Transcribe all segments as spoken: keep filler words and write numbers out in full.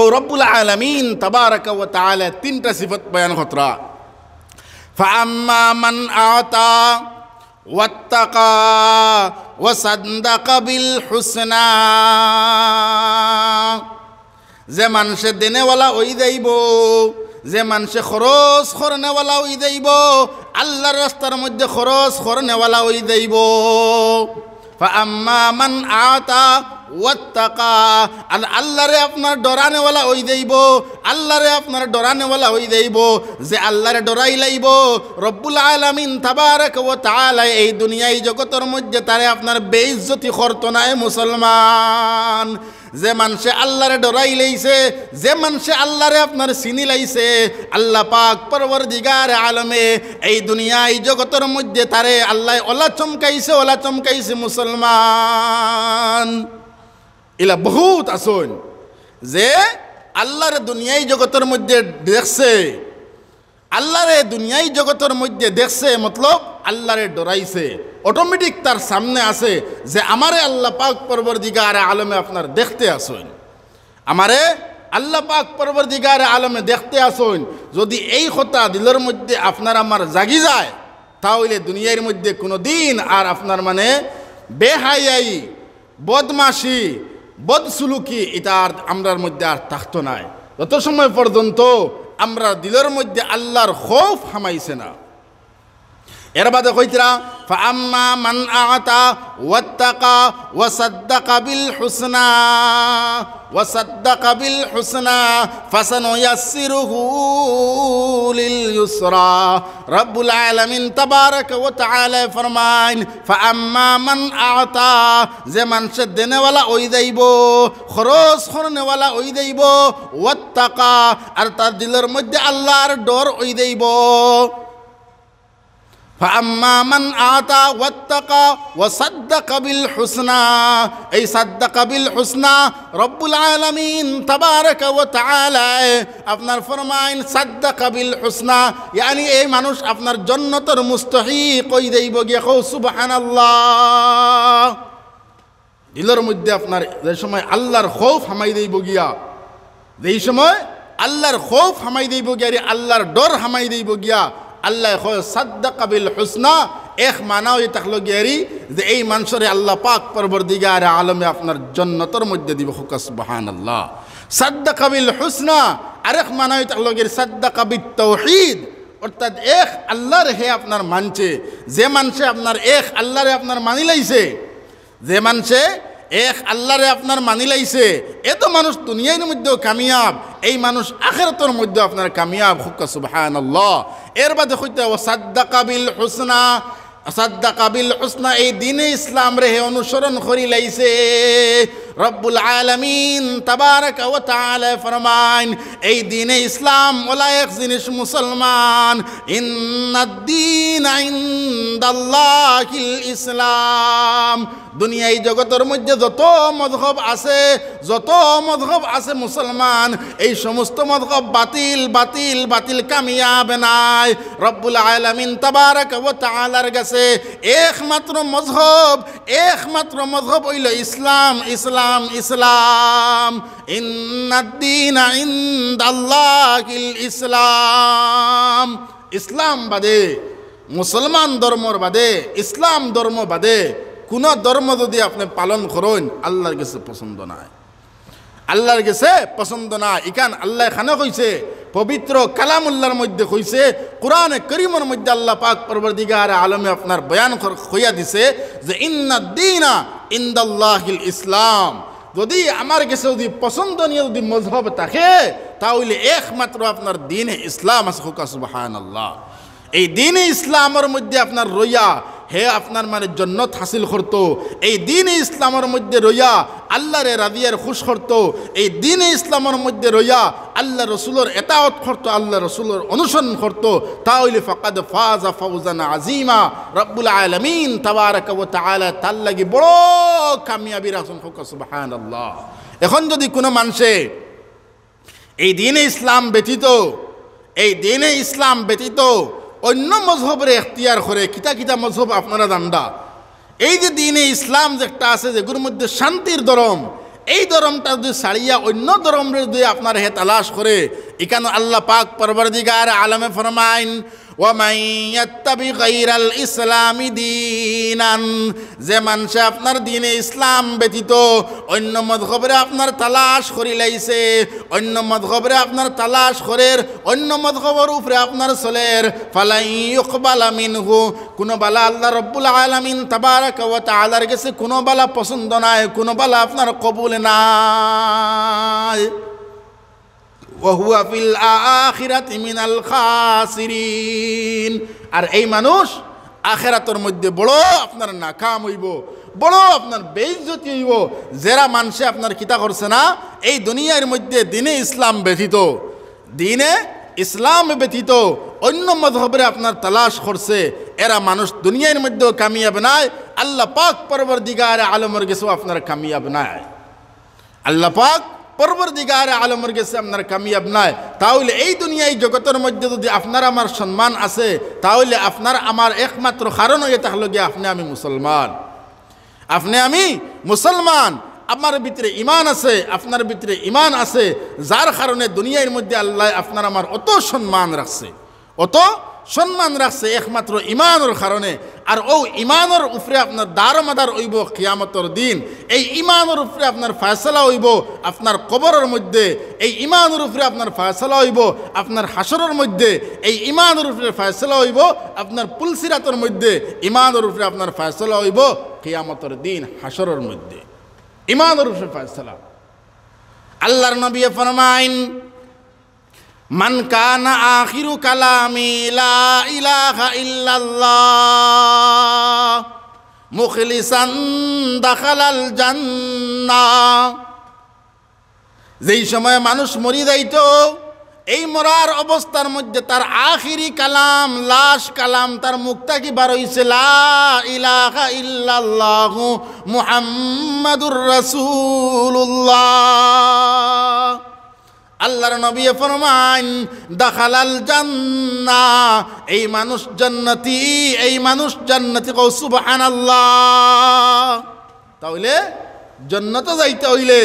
او رب العالمين تبارك وتعالى تنتا صفات بيان خطرة. فأما من أعطى واتقى وصدق بالحسنى زي منش دينه ولا ويدايبو زي منش خروس خورنه ولا ويدايبو الله رستر مجد خروس خورنه ولا ويدايبو. فأما من أعطى واتقى الله رے اپنا ڈرانے والا ہوئی دیبو اللہ رے اپنا ڈرانے والا ہوئی دیبو زے اللہ رے ڈرائی لائیبو رب العالمین تبارک و تعالی اے دنیای جگتر مجھتا رے اپنا بے عزتی خورتنائے مسلمان زے منشے اللہ رے ڈرائی لئی سے زے منشے اللہ رے اپنا سینی لئی سے اللہ پاک پروردگار عالم اے دنیای جگتر مجھتا رے اللہ اولا چمکائی سے اولا چمکائی سے مسلمان الہ بہت آسون زے اللہ رے دنیای جگتر مجھے دیکھ سے اللہ رے دنیای جگتر مجھے دیکھ سے مطلب اللہ رے ڈرائی سے اوٹومیٹک تر سامنے آسے زے ہمارے اللہ پاک پروردگار عالم اپنا دیکھتے آسون ہمارے اللہ پاک پروردگار عالم دیکھتے آسون جو دی ای خطا دلر مجھے اپنا رمار زاگی جائے تاویلے دنیای مجھے کنو دین آر اپنا رمانے بے حیائی بدماشی بد سلوکی اتار امرار مجدار تختو نائے تو شمع فردن تو امرار دلر مجد اللہ خوف ہمائی سے نا ایر بات کوئی تیرا فَأَمَّا مَنْ أَعْتَى وَاتَّقَى وَصَدَّقَ بِالْحُسْنَى وَصَدَّقَ بِالْحُسْنَى فَسَنُيَسِّرُهُ لِلْيُسْرَى رب العالمین تبارک و تعالی فرمائن فَأَمَّا مَنْ أَعْتَى زمن شد دینے والا اوئی دیبو خروس خورنے والا اوئی دیبو وَاتَّقَى ارتا دلر مجد اللہ ردور اوئی دیبو فَأَمَّا مَنْ آتَى وَاتَّقَى وَصَدَّقَ بِالْحُسْنَى اے صدق بالحسنى رب العالمین تبارک و تعالی اپنا فرمائن صدق بالحسنى یعنی اے منوش اپنا جنت مستحیق کوئی دیبو گی خو سبحان اللہ دلر مجھے اپنا دیشمائی اللہ خوف ہمائی دیبو گیا دیشمائی اللہ خوف ہمائی دیبو گیا اللہ ڈر ہمائی دیبو گیا اللہ خوف صدق بالحسنہ ایک معنی ہوئی تخلق گیری دے ای منشر اللہ پاک پروردگار عالم اپنا جنت اور مجددی بخوک سبحان اللہ صدق بالحسنہ ایک معنی ہوئی تخلق گیری صدق بالتوحید اور تد ایک اللہ رہے اپنا منچے زی منشے اپنا ایک اللہ رہے اپنا مانی لئی سے زی منشے ایک اللہ رہے اپنا مانی لئی سے اے تو منوش دنیا نے مجدو کامیاب اے منوش آخرت اور مجدو اپنا کامیاب خوک سبحان اللہ ایر بات خوکتا ہے وَصَدَّقَ بِالْحُسْنَى صَدَّقَ بِالْحُسْنَى اے دین اسلام رہے انشرن خوری لئی سے رب العالمین تبارک و تعالی فرمائن اے دین اسلام ولائق زنش مسلمان اِنَّ الدِّينَ عِنْدَ اللَّهِ الْإِسْلَامِ دنیای جگتر مجھے زتو مذہب آسے زتو مذہب آسے مسلمان ای شمست مذہب باطل باطل باطل کامیاب نائے رب العالمین تبارک و تعالی رگسے ایک مطر مذہب ایک مطر مذہب ایلو اسلام اسلام اسلام ان الدین عند اللہ الاسلام اسلام بدے مسلمان درمور بدے اسلام درمو بدے کنو درم دو دی اپنے پالن خرون اللہ کے سے پسندنا ہے اللہ کے سے پسندنا ہے اکان اللہ خانہ خوئی سے پوبیترو کلام اللہ مجد خوئی سے قرآن کریم مجد اللہ پاک پروردگار عالم اپنا بیان خویا دی سے اِنَّ الدِّينَ عِنْدَ اللَّهِ الْإِسْلَامِ دو دی امار کے سے دی پسندنی دی مذہب تخے تاویل ایک مطرح اپنا دین اسلام اس خوکا سبحان اللہ اے دین اسلام اور مجد اپنا رویا ہے اپنا مانے جنت حاصل خورتو اے دین اسلام اور مجھے رویا اللہ رے راضیار خوش خورتو اے دین اسلام اور مجھے رویا اللہ رسول اور اطاعت خورتو اللہ رسول اور انشن خورتو تاویل فقد فاز فوزن عظیمہ رب العالمین تبارک و تعالی تعالی کی بڑو کامیابی رسول خوکا سبحان اللہ اخوان جو دی کنو منشے اے دین اسلام بیتی تو اے دین اسلام بیتی تو انہوں مذہب رہے اختیار خورے کتا کتا مذہب اپنا را دندہ اید دین اسلام زکتا سے گرمد شانتیر دروم এই ধর্মটা যদি ছাড়িয়া অন্য ধর্মরে যদি আপনার হে তালাশ করে এখানে আল্লাহ পাক পরবর্তীকার আলমে ফরমাইন وَمَنْ يَتَّبِ غَيْرَ الْإِسْلَامِ دِينًا زمان شاء اپنار دین اسلام بیتی تو انو مدغبر اپنار تلاش خوری لئیسے انو مدغبر اپنار تلاش خوریر انو مدغبر افر اپنار سلیر فَلَنْ يُقْبَلَ مِنْهُ کنو بلا اللہ رب العالمین تبارک و تعالی رکسے کنو بلا پسند نائے کنو بلا اپنار قبول نائے وَهُوَ فِي الْآخِرَةِ مِنَ الْخَاسِرِينَ اور اے منوش آخرت اور مجد بڑو اپنر ناکام ہوئی بو بڑو اپنر بے عزتی ہوئی بو زیرہ منشے اپنر کتا خرسنا اے دنیا اور مجد دین اسلام بیتی تو دین اسلام بیتی تو انو مذہبر اپنر تلاش خرسے ایرہ منوش دنیا اور مجد کامیاب نائے اللہ پاک پروردگار عالم ورگسو اپنر کامیاب نائے اللہ پاک پروردگار عالم ورگسے اپنار کامیاب نائے تاول ای دنیای جگتر مجد دی اپنار امار شنمان اسے تاول اپنار امار اقمت رو خارنو یہ تخلقی اپنے امی مسلمان اپنے امی مسلمان امار بیتر ایمان اسے اپنار بیتر ایمان اسے زار خارن دنیای مجد اللہ اپنار امار اتو شنمان رکھ سے اتو شنمان رکھ سے اقمت رو ایمان رو خارنے اور او ایمان اور افرے اپنار دار مدار اویبو قیامت اور دین اے ایمان اور افرے اپنار فیصلہ اویبو اپنار قبر اور مجدے اے ایمان اور افرے اپنار فیصلہ اویبو اپنار حشر اور مجدے اے ایمان اور افرے فیصلہ اویبو اپنار پلسیرات اور مجدے ایمان اور افرے اپنار فیصلہ اویبو قیامت اور دین حشر اور مجدے ایمان اور افرے فیصلہ اللہ نبی فرمائن من کان آخر کلامی لا الہ الا اللہ مخلصا دخل الجنہ যেই সময় মানুষ মরি যাইত এই মরার অবস্থার মধ্যে তার আখিরি কালাম লাশ কালাম তার মুখ থেকে বার হইছে লা ইলাহা ইল্লাল্লাহ মুহাম্মাদুর রাসূলুল্লাহ اللہ نبی فرمائن دخل الجنہ ای منوش جنتی ای منوش جنتی قو سبحان اللہ تاویلے جنت زیتے ہوئیلے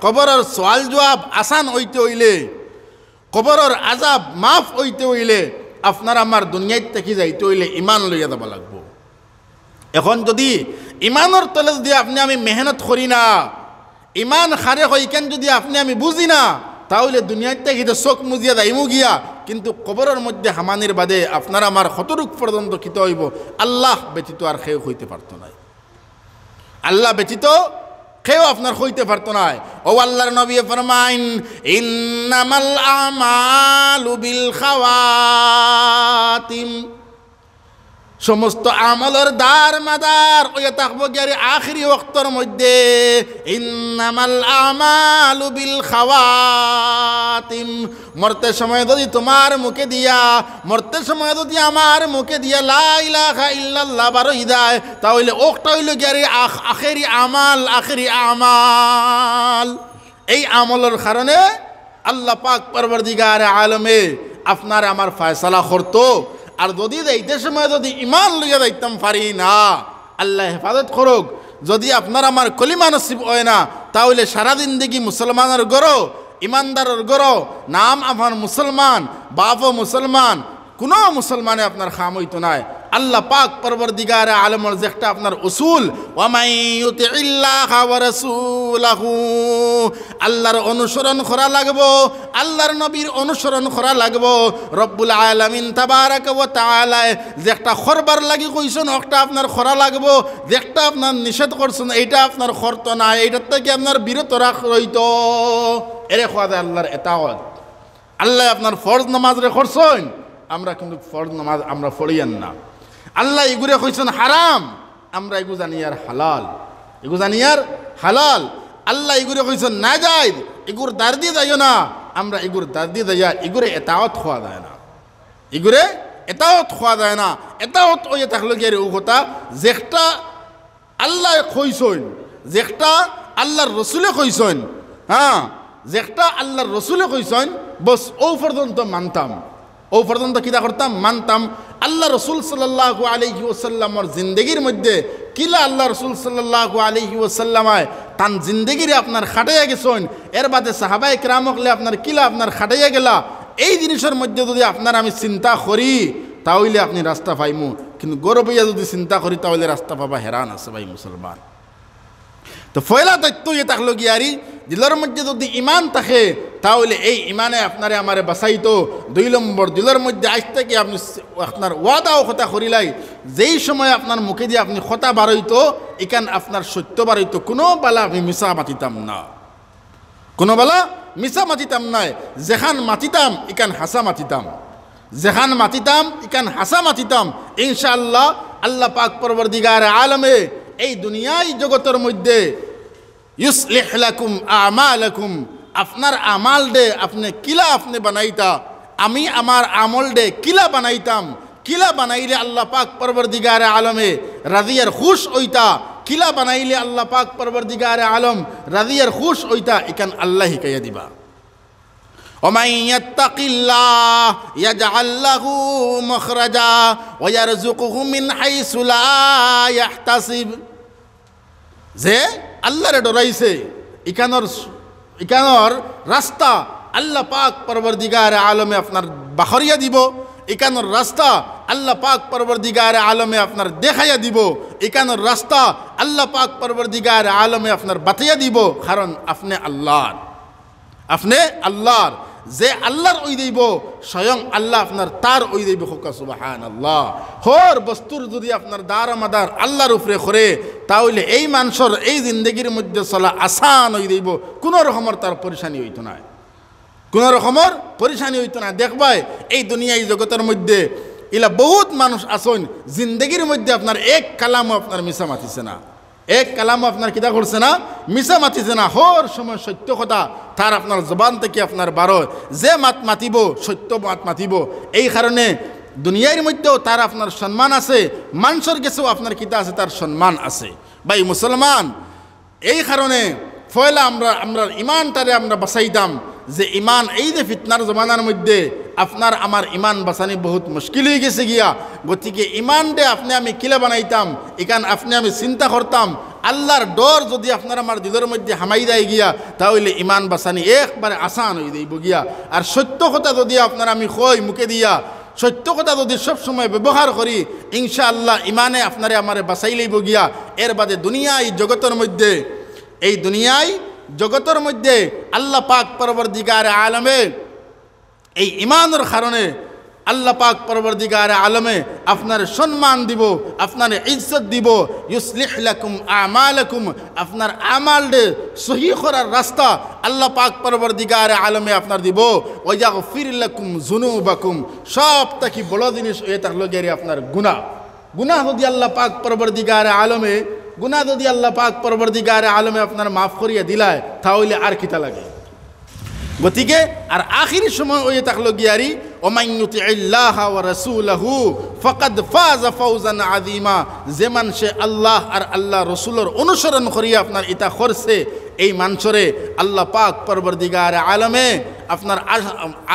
قبر اور سوال جواب آسان ہوئیتے ہوئیلے قبر اور عذاب معاف ہوئیتے ہوئیلے افنار امار دنیا تکی زیتے ہوئیلے ایمان لیا دبا لگ بو اخوان جو دی ایمان اور طلز دیا اپنے ہمیں محنت خورینا ایمان خارے ہوئی کن جو دیا اپنے ہمیں بوزی نا تاولے دنیا تے ہی تو سوک مزیہ دائمو گیا کنتو قبر اور مجدے ہمانیر بدے افنارا مار خطرک فردن تو کتو ہوئی بو اللہ بیتی تو اور خیو خوئی تے پرتو نائے اللہ بیتی تو خیو افنار خوئی تے پرتو نائے او اللہ نبی فرمائن انما الاعمال بالخواتم সমস্ত আমলের দার মাদার ওয়া তাকবগেরি আখিরি ওয়াক্তের মধ্যে ইন্নামাল আমালু বিল খাওয়াতিম মরতে সময় যদি তোমার মুখে দিয়া মরতে সময় যদি আমার মুখে দিয়া লা ইলাহা ইল্লাল্লাহ বারই যায় তাহলে ওটা হইল গেরি আখিরি আমাল আখিরি আমাল এই আমলের কারণে আল্লাহ পাক পরবর্তীকার আলমে আপনার আমার ফয়সালা করতো اور دو دی دیتے شمائے دو دی ایمان لیا دیتم فرینا اللہ حفاظت خروک جو دی اپنار امار کلمہ نصیب اوینا تاویل شرع زندگی مسلمان اور گرو ایماندار اور گرو نام افان مسلمان باپ مسلمان کنو مسلمان اپنار خاموئی تنائے اللہ پاک پروردگار عالم ورزقتا اپنار اصول وَمَنْ يُتِعِ اللَّهَ وَرَسُولَهُ اللہ رو انشرن خورا لگبو اللہ رو نبیر انشرن خورا لگبو رب العالمین تبارک و تعالی زیختا خور بر لگی خوشن اکتا اپنار خورا لگبو زیختا اپنار نشد خورسن ایتا اپنار خورتو نا ایتا تاکی اپنار بیرت رکھ رویتو ارے خواہ اللہ اتاوت اللہ اپنار فرض نماز رکھ خورسن امرہ کندو فرض نماز امرہ فرین نا اللہ اگرے خوشن حرام امرہ اگو زنیار حلال اگو زنیار حلال اللہ اگرے خوشن ناجائد اگر دردی دیونا امرہ اگر دردی دیا اگرے اطاعت خواہ دینا اگرے اطاعت خواہ دینا اطاعت او یہ تخلقی رہو ہوتا زیختہ اللہ خوشن زیختہ اللہ رسول خوشن زیختہ اللہ رسول خوشن بس او فردن تو منتم او فردن تا کتا کرتا منتم اللہ رسول صلی اللہ علیہ وسلم اور زندگیر مجدے کیلا اللہ رسول صلی اللہ علیہ وسلم آئے تان زندگی رہے اپنار خٹیا گی سوئن ایر بات صحابہ اکرام اقلے اپنار کیلا اپنار خٹیا گلا ای دینشور مجدد دیا اپنار ہمیں سنتا خوری تاویلے اپنی راستہ فائمو کن گورو پہ یزدی سنتا خوری تاویلے راستہ فائمو حیران ہے سبائی مسلمان تو فویلہ تجتو یہ تخلق یاری دلر مجدد دی ایمان تخے تاویلے ای ایمان اپنارے ہمارے بسائی تو دویلم بر دلر مجد آشتا کہ اپنار وعدہ و خطا خوری لائی زی شمائے اپنار مکیدی اپنی خطا باروی تو اکن اپنار شجتو باروی تو کنو بلا بھی مسا ماتی تمنا کنو بلا مسا ماتی تمنا ہے زخان ماتی تم اکن حسا ماتی تم زخان ماتی تام اکن حسا ماتی تام انشاءاللہ اللہ پاک پروردگار عالم ہے ای دنیای جگتر مجدے یصلح لکم اعمالکم اپنار اعمال دے اپنے کلا اپنے بنائی تا امی امار اعمال دے کلا بنائی تام کلا بنائی لے اللہ پاک پروردگار عالم ہے رضی خوش ہوئی تا کلا بنائی لے اللہ پاک پروردگار عالم رضی خوش ہوئی تا اکن اللہ ہی کہہ دیبا وَمَنْ يَتَّقِ اللَّهِ يَجْعَلْ لَهُ مَخْرَجًا وَيَرْزُقُهُ مِنْ حَيْثُ لَا يَحْتَسِبْ زی اللہ رہ ڈرائی سے اکانور رستہ اللہ پاک پروردگار عالم اپنا بخوریہ دیبو اکانور رستہ اللہ پاک پروردگار عالم اپنا دیکھایا دیبو اکانور رستہ اللہ پاک پروردگار عالم اپنا بطیہ دیبو خرن اپنے اللہ اپنے اللہ زی اللہ اوئی دیبو شیون اللہ اپنا تار اوئی دیبو خوکا سبحان اللہ خور بستور دودی اپنا دار مدار اللہ رفر خورے تاویلے ای منشور ای زندگیر مجد صلاح آسان ہوئی دیبو کنو رخمر تار پریشانی ہوئی تنائے کنو رخمر پریشانی ہوئی تنائے دیکھ بھائے ای دنیا ای جگتر مجدے الہ بہت منش آسون زندگیر مجدے اپنا ایک کلام اپنا میسا ماتی سنا ایک کلام اپنا کتا خور سنا میسا ماتی سنا خور شما شجتو خدا تار اپنا زبان تکی اپنا بارو زی مات ماتی بو شجتو مات ماتی بو ای خرنے دنیای مجدو تار اپنار شنمان آسے منشور کسو اپنار کتا آسے تار شنمان آسے بھائی مسلمان ای خرونے فویلہ امرار ایمان تارے امرار بسائیدام زی ایمان ایدے فتنار زمانان مجدے اپنار امار ایمان بسانی بہت مشکلی کسی گیا گوتی کہ ایمان دے اپنے ہمیں کلے بنائیتام اکان اپنے ہمیں سنتا خورتام اللہ دور زدی اپنار امار دیدر مجدے ہمائی دائی گیا تاویلے ایمان بسانی ایک بار آسان ہوئی دائی بو گیا اور شتو خطا زدی اپنار ہمیں خوئی مکے دیا شجتو خدا دو دی شب شمائے ببخار خوری انشاءاللہ ایمانے اپنارے ہمارے بسائلے بو گیا ایر بات دنیای جگتر مجدے ای دنیای جگتر مجدے اللہ پاک پروردگار عالم ہے ای ایمان رخارونے اللہ پاک پروردگار عالم ہے اپنار شنمان دیبو اپنار عزت دیبو یصلح لکم اعمالکم اپنار اعمال دے صحیح خورا رستہ اللہ پاک پروردگار عالم ہے اپنار دیبو ویغفر لکم ذنوبکم شاب تکی بلدنش اے تخلو گیری اپنار گناہ گناہ دی اللہ پاک پروردگار عالم ہے گناہ دی اللہ پاک پروردگار عالم ہے اپنار معاف خوری دلائے تاویل عرکتہ لگے گوتی کے اور آخری شما اوی تخلق یاری وَمَنْ يُطِعِ اللَّهَ وَرَسُولَهُ فَقَدْ فَازَ فَوْزًا عَظِيمًا زمن شے اللہ اور اللہ رسول اور انشرن خوری اپنار اتا خور سے ای منشرے اللہ پاک پروردگار عالم ہے اپنار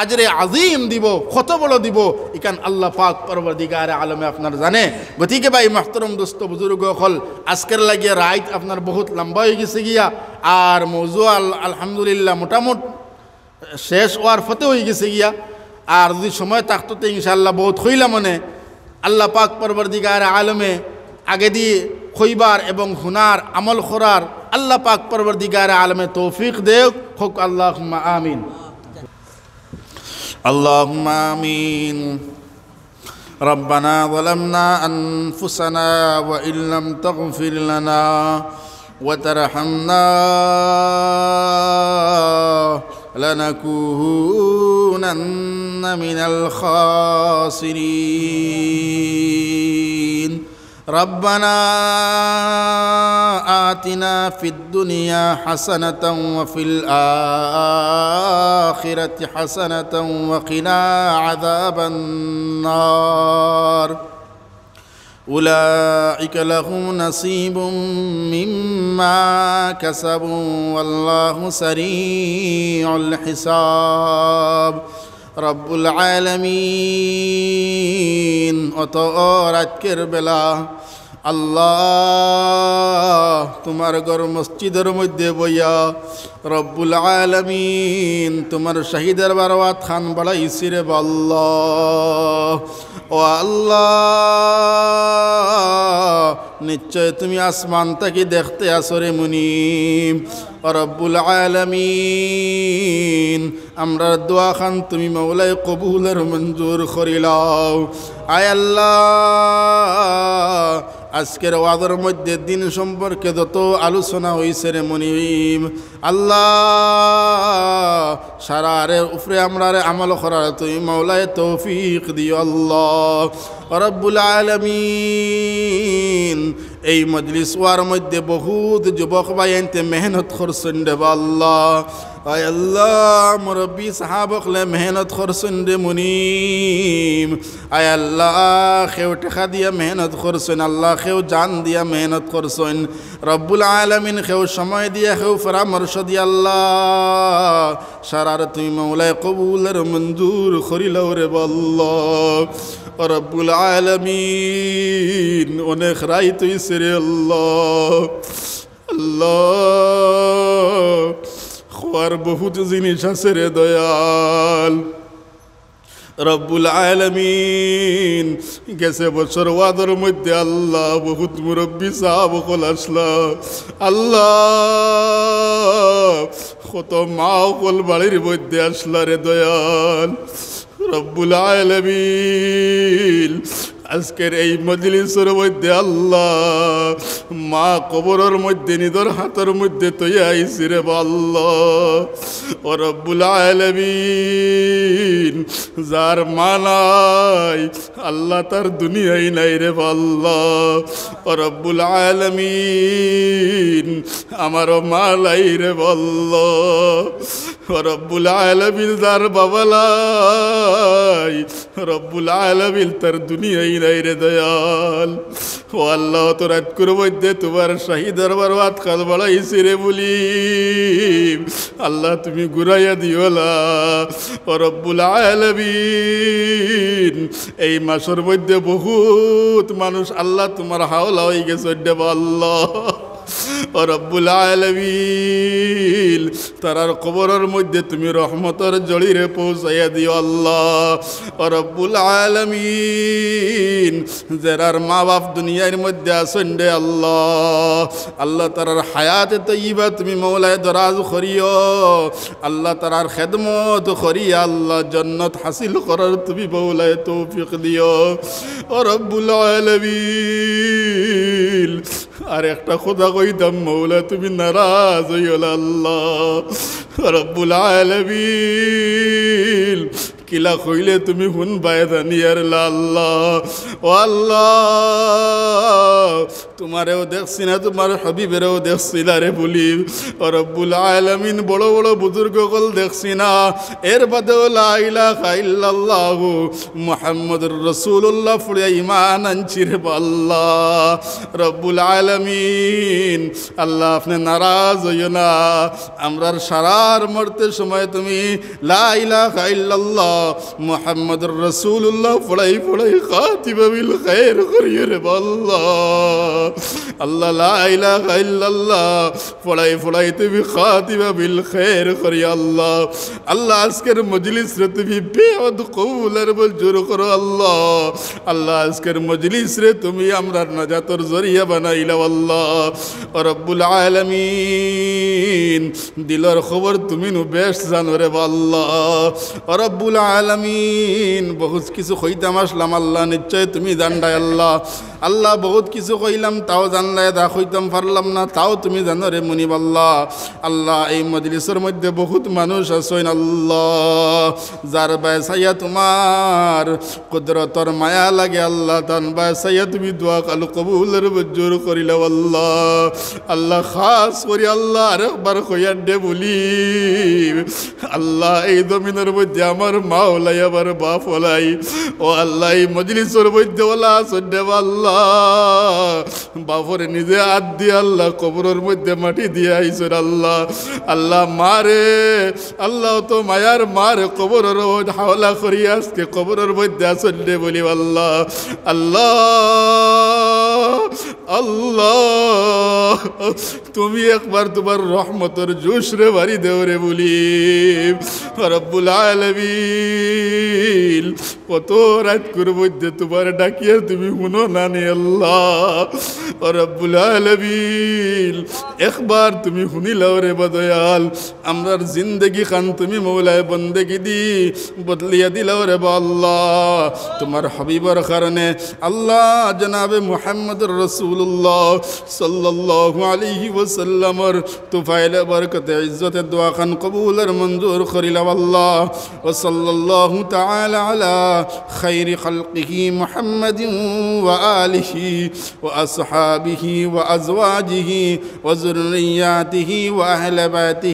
عجر عظیم دیبو خطبولو دیبو اکن اللہ پاک پروردگار عالم ہے اپنار زنے گوتی کے بھائی محترم دوستو بزرگو خل اسکر لگے رائٹ اپنار بہت لمبائی کسی گیا اور موضوع الحمدللہ مٹامٹ شیش وار فتح ہوئی کسی گیا اور دی شمائے تختو تے انشاءاللہ بہت خوئی لمنے اللہ پاک پروردگار عالم ہے آگے دی خوئی بار ایبن خنار عمل خورار اللہ پاک پروردگار عالم توفیق دے خوک اللہم آمین اللہم آمین ربنا ظلمنا انفسنا وإن لم تغفر لنا وترحمنا لنكونن من الخاسرين ربنا آتنا في الدنيا حسنة وفي الآخرة حسنة وقنا عذاب النار أولئك لهم نصيب مما كسبوا والله سريع الحساب رب العالمين وتعالى الجبار اللہ تمہار گھر مسجدر مدے بیا رب العالمین تمہار شہیدر باروات خان بڑھائی سرے با اللہ و اللہ نچے تمہیں آسمان تکی دیکھتے آسور منیب رب العالمین امرار دعا خان تمہیں مولا قبولر منظور خریلاو آئے اللہ আজকের ওয়াজের মধ্যে দিন সম্পর্কে যত আলোচনা হয়েছে রে মুনিব আল্লাহ সারার উপরে আমরা আমল করার তুই মাওলায় তৌফিক দিও আল্লাহ রব্বুল আলামিন। এই মজলিস ওয়ার মধ্যে বহুত যুবক ভাইতে মেহনত করছেন রে আল্লাহ اے اللہ مربی صحابق لے محنت خرسن دے منیم اے اللہ خیو ٹخا دیا محنت خرسن اللہ خیو جان دیا محنت خرسن رب العالمین خیو شمع دیا خیو فرامرش دیا اللہ شرارتی مولا قبول منظور خری لور باللہ رب العالمین انہیں خرائی توی سر اللہ اللہ خوار بہت زینشہ سرے دیال رب العالمین کیسے بچر وادر مدی اللہ بہت مربی صاحب خلاشلا اللہ خطو ماو خل بڑی مدی اشلا رے دیال رب العالمین আজকের এই মজলিসের মধ্যে আল্লাহ মা কবরের মধ্যে নিদর হাতের মধ্যে তুই আইছি রে আল্লাহ ও রব্বুল আলামিন যার মা নাই আল্লাহ তার দুনিয়াই নাই রে আল্লাহ ও রব্বুল আলামিন আমারও মা নাই রে আল্লাহ ও রব্বুল আলামিন যার বাবা নাই রব্বুল আলামিন তার দুনিয়াই نئی رے دیال واللہ تو رات کروج دے تمہار شہید بروات خان بڑھائی سرے بولیم اللہ تمہیں گرایا دیولا اور رب العالمین اے معاشر مدے بہت مانوش اللہ تمہار حولا ہوئی گے سڈے با اللہ اور رب العالمین ترار قبرر مجھے تمہیں رحمتر جڑی رے پوسایا دیو اللہ اور رب العالمین زرار ماں باپ دنیا مجھے سنڈے اللہ اللہ ترار حیات طیبہ تمہیں مولا دراز خوریو اللہ ترار خدمت خوری اللہ جنت حاصل قرار تمہیں مولا توفیق دیو اور رب العالمین اور اکٹا خدا کوئی دم مولا تمہیں ناراض ہوئی اللہ رب العالمین کلا خویلے تمہیں ہن بائدانی ارلا اللہ واللہ تمہارے وہ دیکھ سینا تمہارے حبیب رہو دیکھ سینا رے بولیو اور رب العالمین بڑو بڑو بزرگو قل دیکھ سینا ایر بدو لا الہ الا اللہ محمد الرسول اللہ فریا ایمان انچیر با اللہ رب العالمین اللہ اپنے ناراض ینا امرار شرار مرتے شمائے تمہیں لا الہ الا اللہ محمد الرسول اللہ فڑائی فڑائی خاتب بالخیر خریر باللہ اللہ لا الہ الا اللہ فڑائی فڑائی تبی خاتب بالخیر خریر اللہ اللہ اسکر مجلس رت بھی بیعد قولر بلجر خر اللہ اللہ اسکر مجلس رت بھی امرار نجات اور ذریعہ بنائی لو اللہ رب العالمین دل اور خبر تمہیں نبیشت زنور باللہ رب العالمین العالمین بہت کسی خویدہ مشلم اللہ نچے تمہیں زندہ اللہ اللہ بہت کسی خویلم تاو زندہ دا خویدم فرلم نا تاو تمہیں زندہ رے منیب اللہ اللہ اے مجلس رمد بہت منوش سوین اللہ زار بیسیہ تمہار قدرت اور میا لگے اللہ تن بیسیہ تمہیں دعا قل قبول رب جور قریل واللہ اللہ خاص وری اللہ رب برخویت دے بولیم اللہ اے دمین رب جامر مولا یا بر باپ ولائی او اللہ ہی مجلس اور مجد والا سنڈے واللہ باپور نزے آت دی اللہ قبر اور مجد مٹی دیا ہی سن اللہ اللہ مارے اللہ تو میار مارے قبر اور مجد حولا خریاس کے قبر اور مجد سنڈے بولی واللہ اللہ اللہ تمی اکبر تمہر رحمت اور جوش رے بھاری دیورے بولیم رب العالمین و تو رات کربت دے تمہارے ڈاکیر تمہیں ہونو نانے اللہ رب العالمین اکبر تمہیں ہونی لورے بدویال امرار زندگی خان تمہیں مولا بندگی دی بدلیا دی لورے با اللہ تمہار حبیب اور خرنے اللہ جناب محمد رسول اللہ صلی اللہ علیہ وسلم تفائل برکت عزت دعا خان قبول منظور خریل واللہ وصلی اللہ تعالی علی خیر خلقہ محمد وآلہ وأصحابہ وأزواجہ وذریاتہ وأہل بیتہ